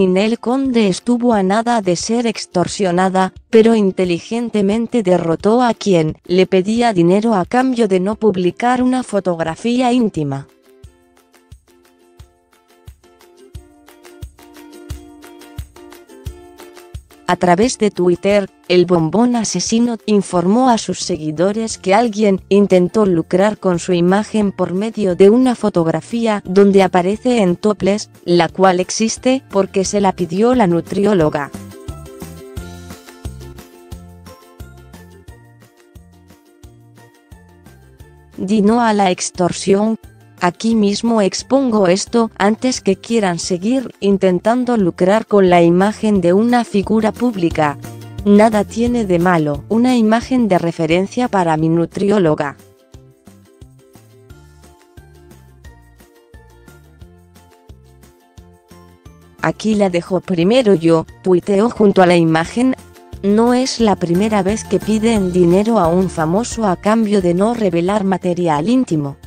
Ninel Conde estuvo a nada de ser extorsionada, pero inteligentemente derrotó a quien le pedía dinero a cambio de no publicar una fotografía íntima. A través de Twitter, el bombón asesino informó a sus seguidores que alguien intentó lucrar con su imagen por medio de una fotografía donde aparece en topless, la cual existe porque se la pidió la nutrióloga. Di no a la extorsión. Aquí mismo expongo esto antes que quieran seguir intentando lucrar con la imagen de una figura pública. Nada tiene de malo una imagen de referencia para mi nutrióloga. Aquí la dejo primero yo, tuiteo junto a la imagen. No es la primera vez que piden dinero a un famoso a cambio de no revelar material íntimo.